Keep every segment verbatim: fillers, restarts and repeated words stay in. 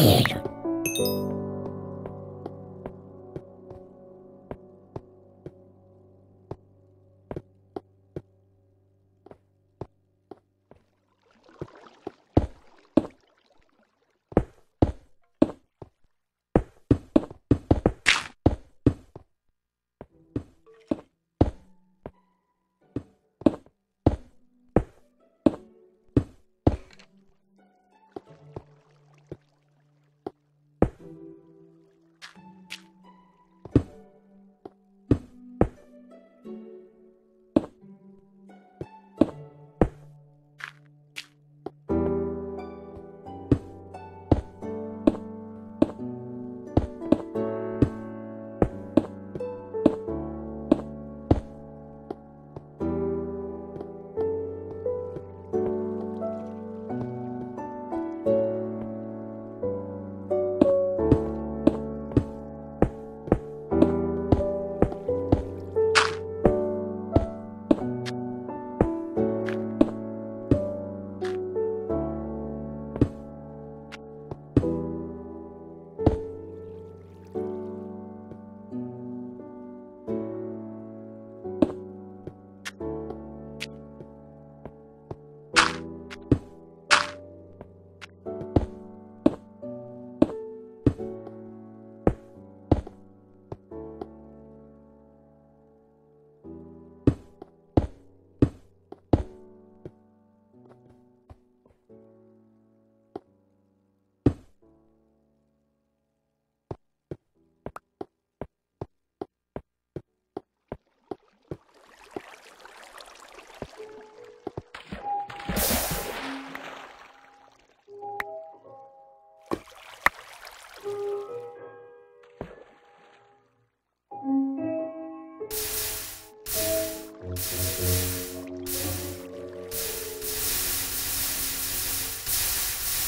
tired.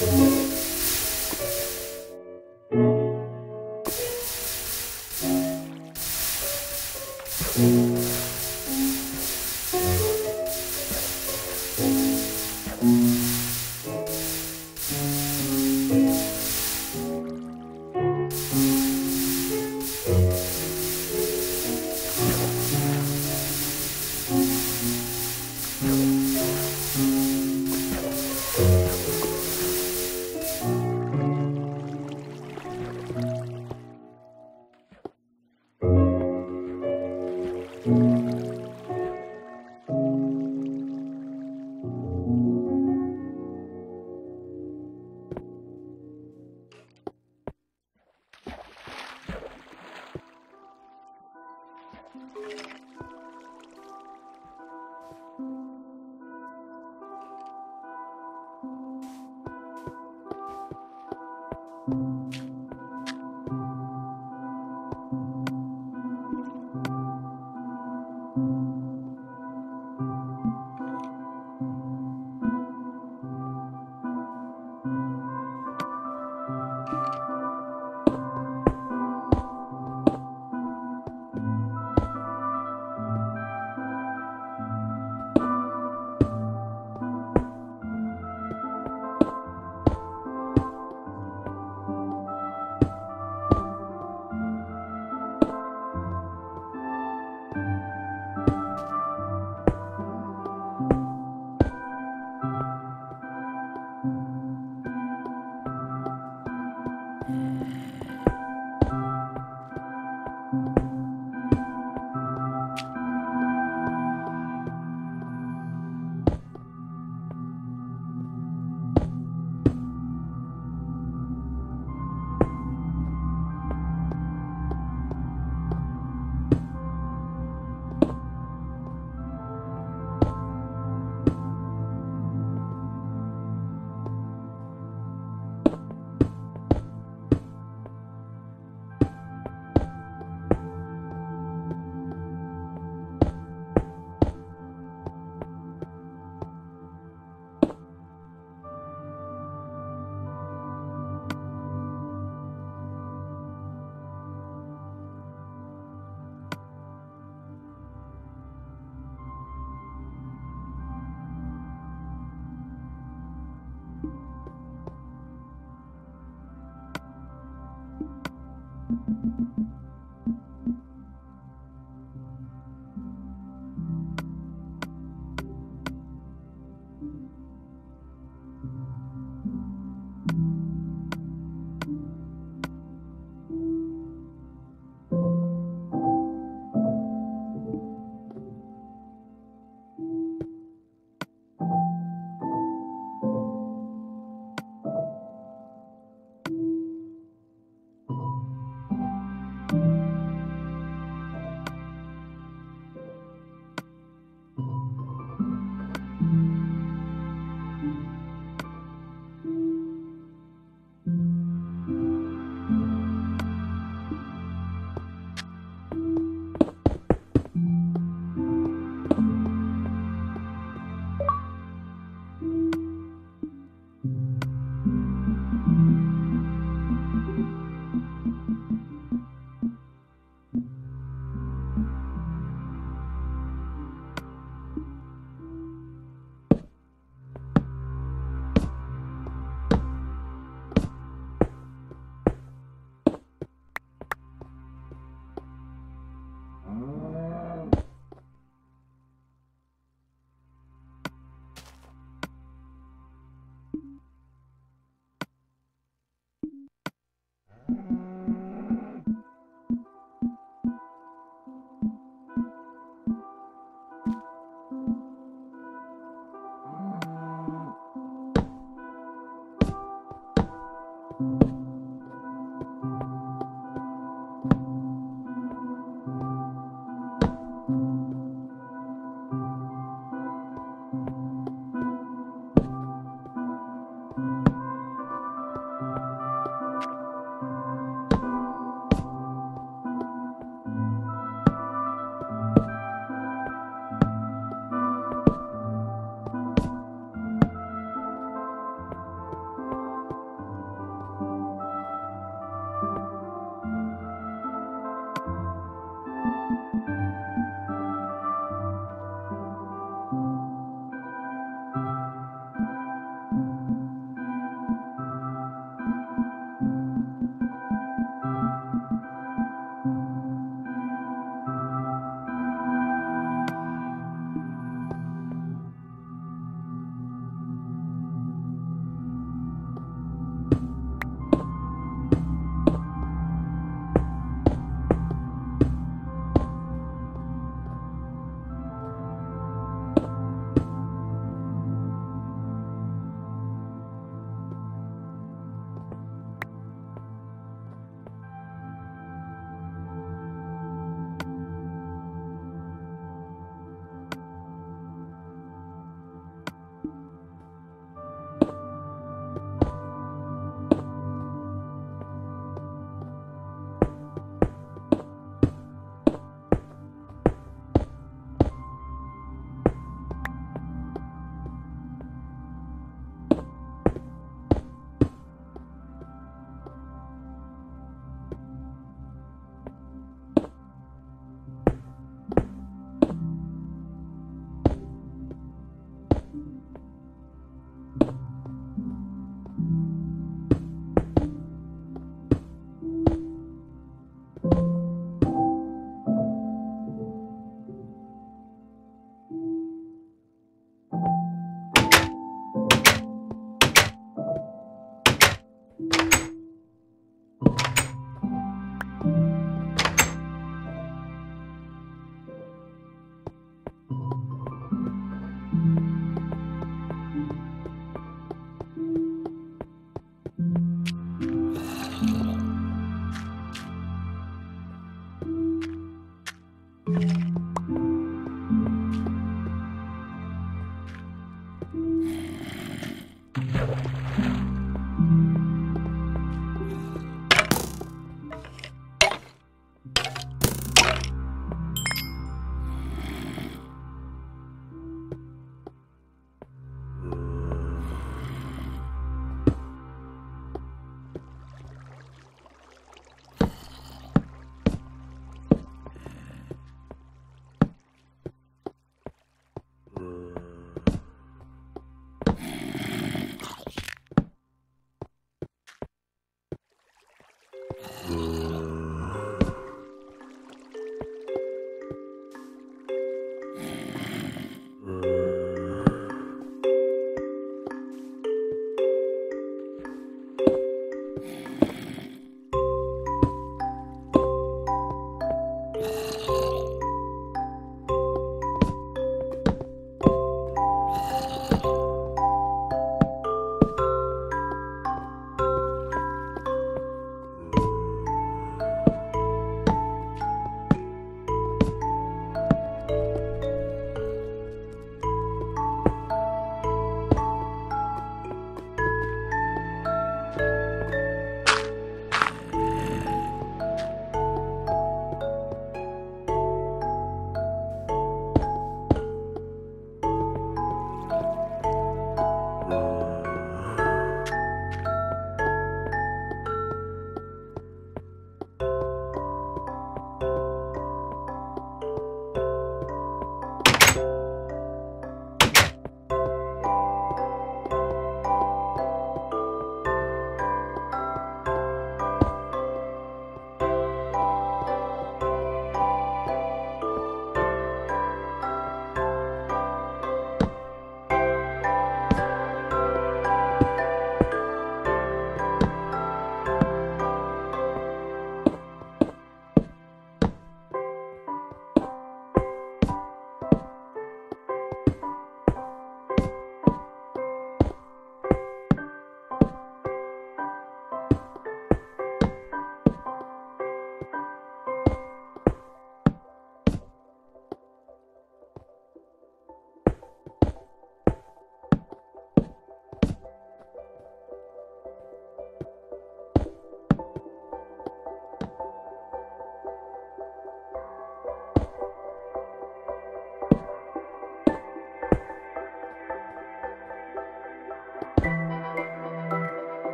Thank you.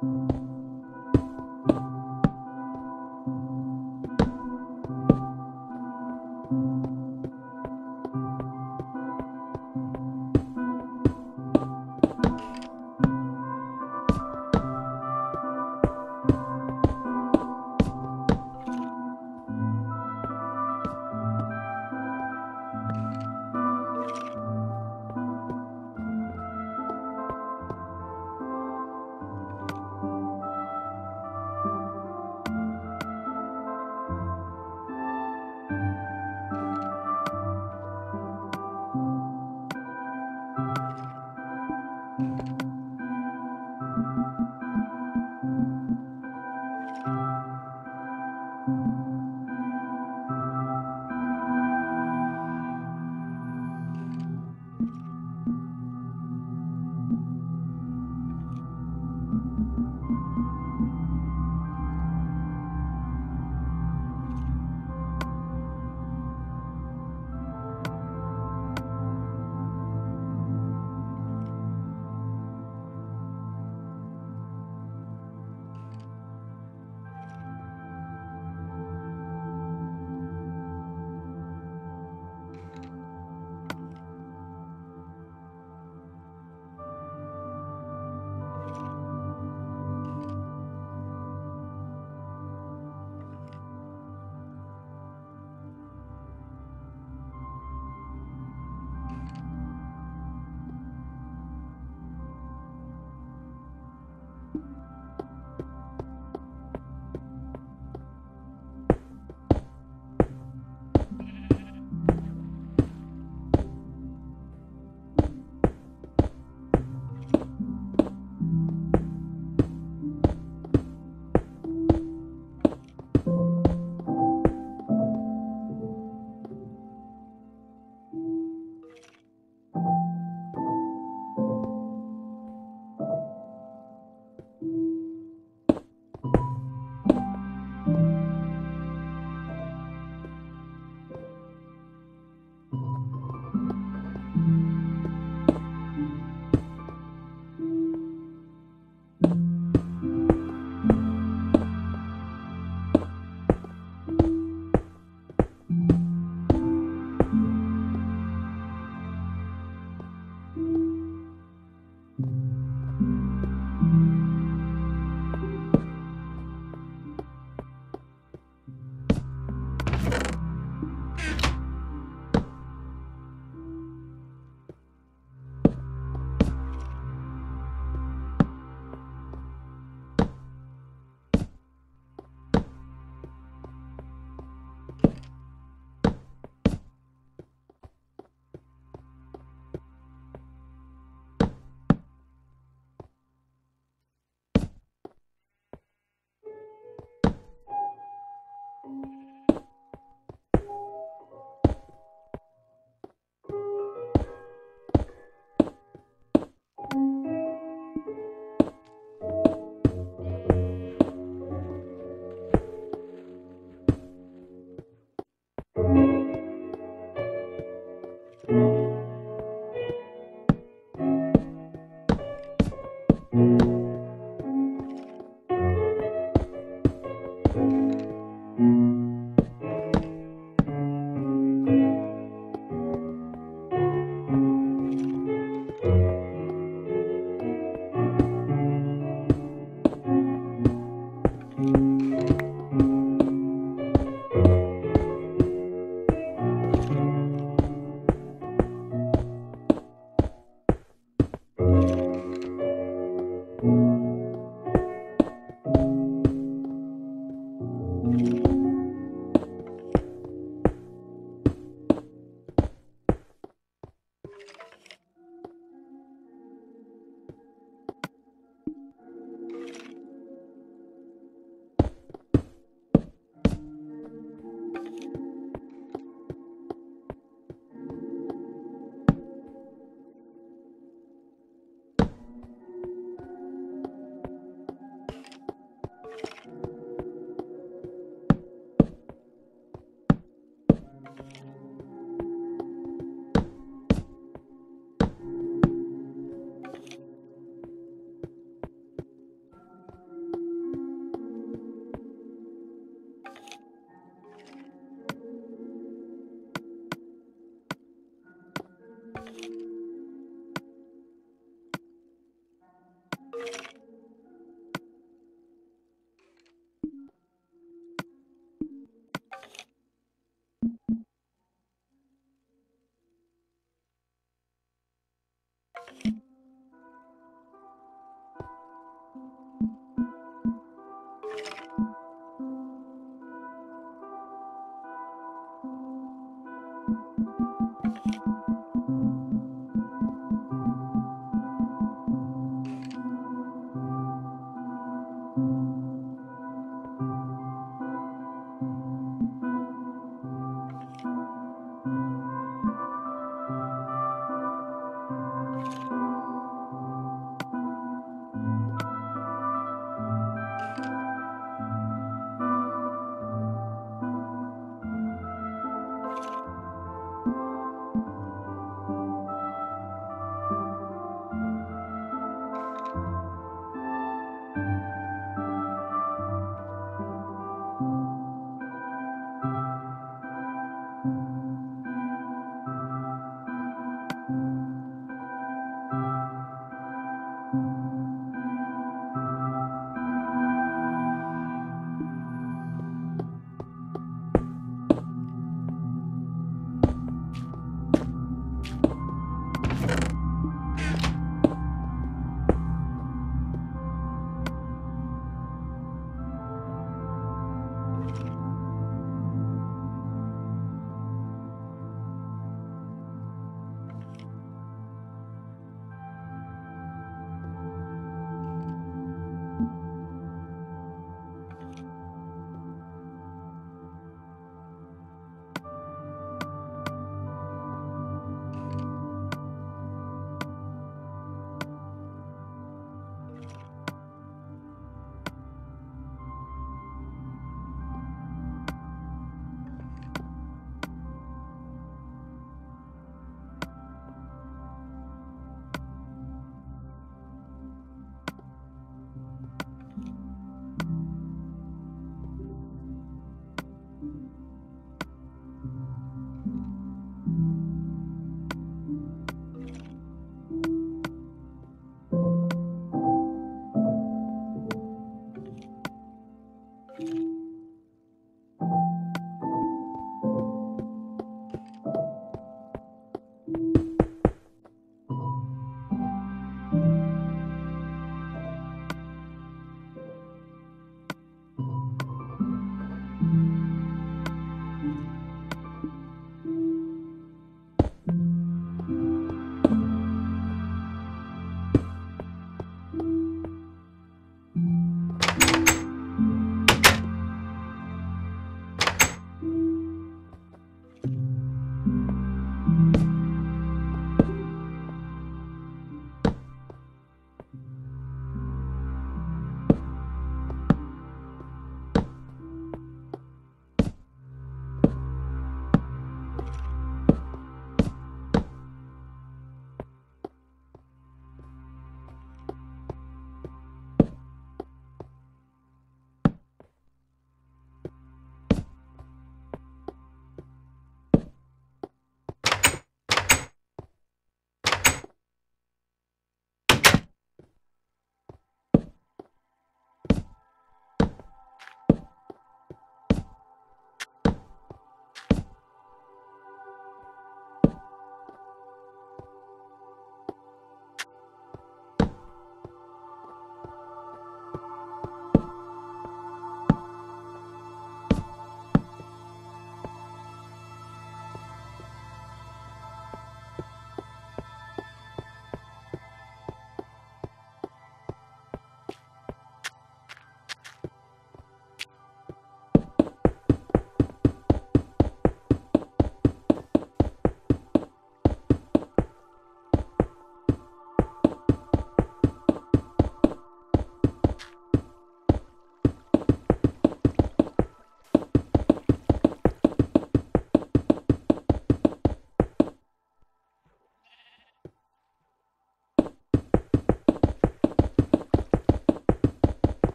You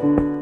Thank you.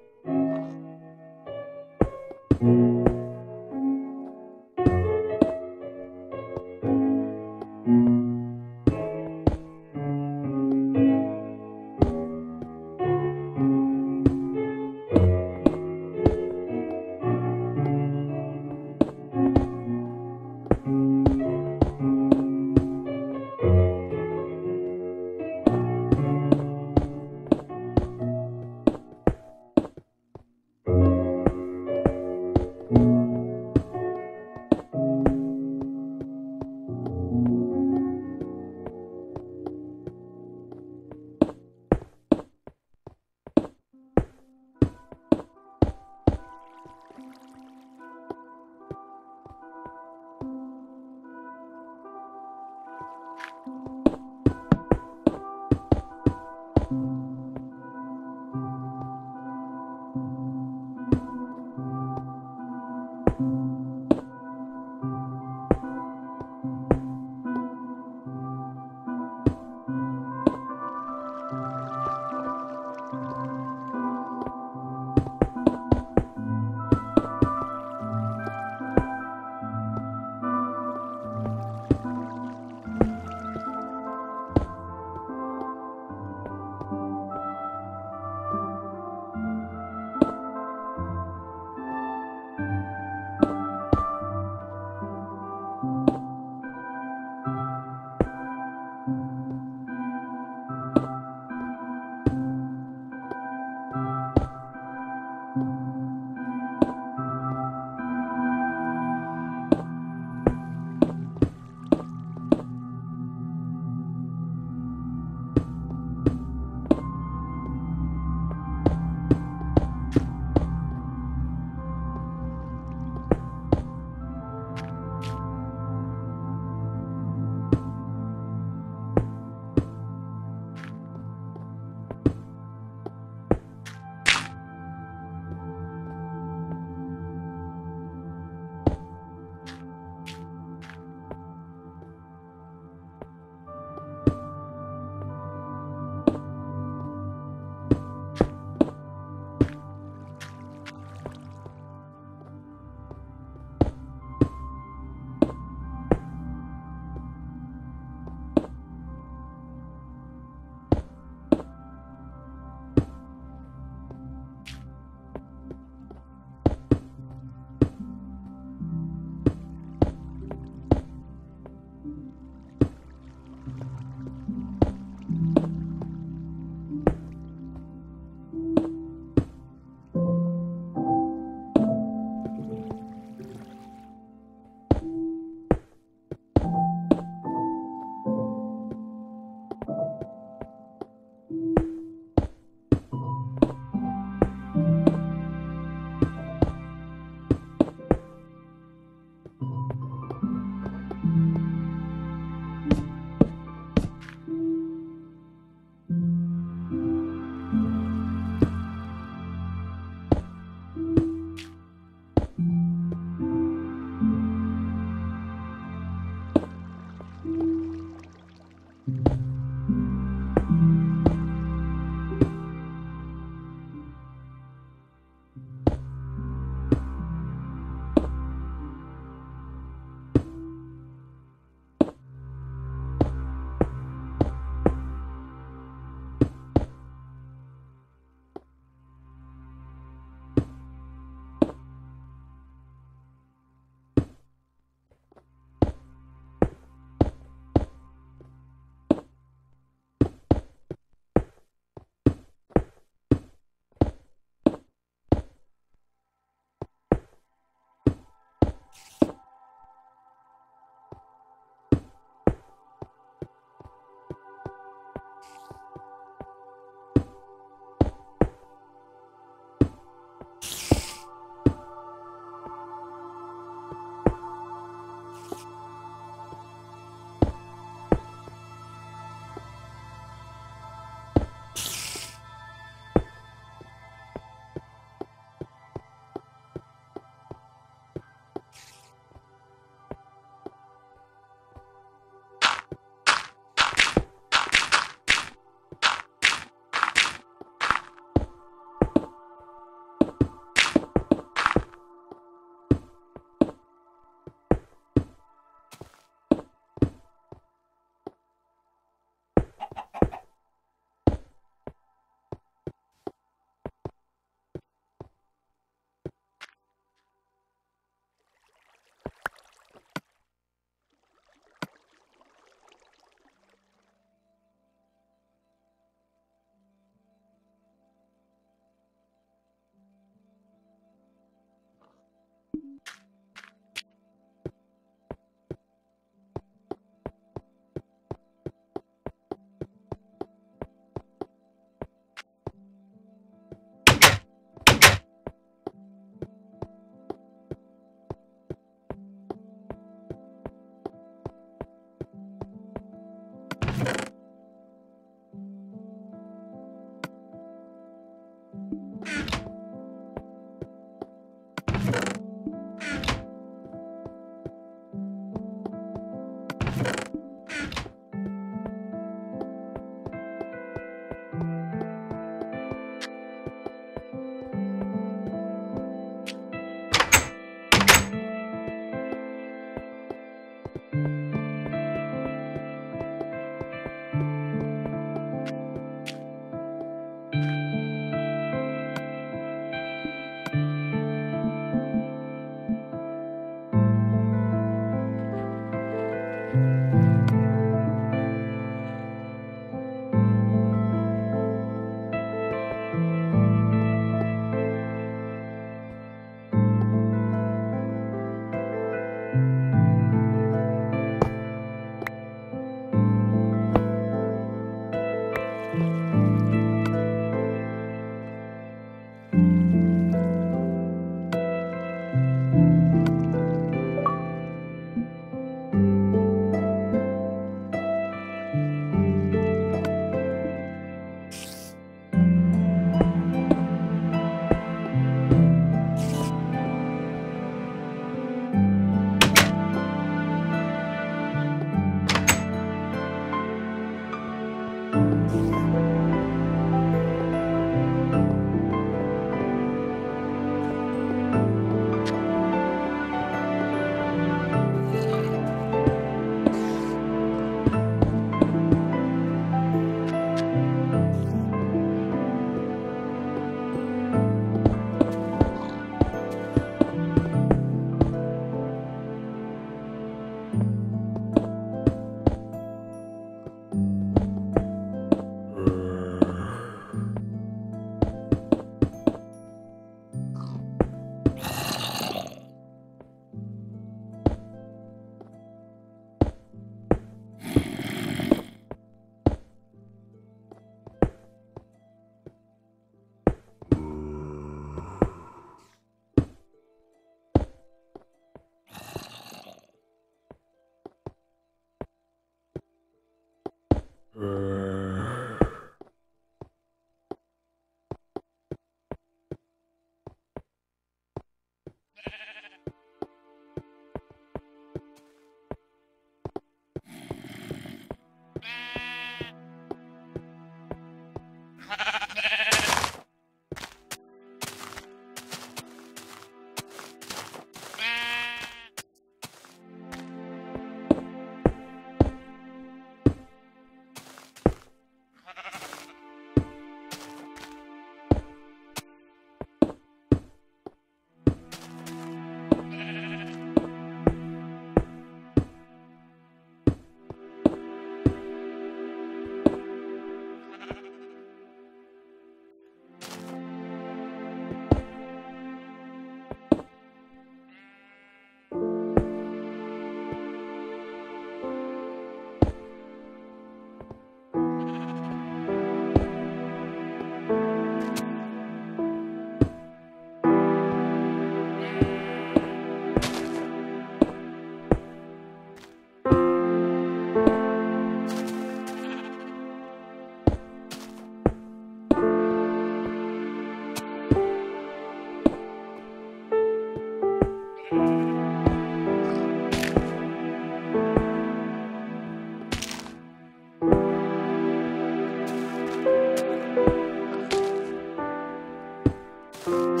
Thank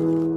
you.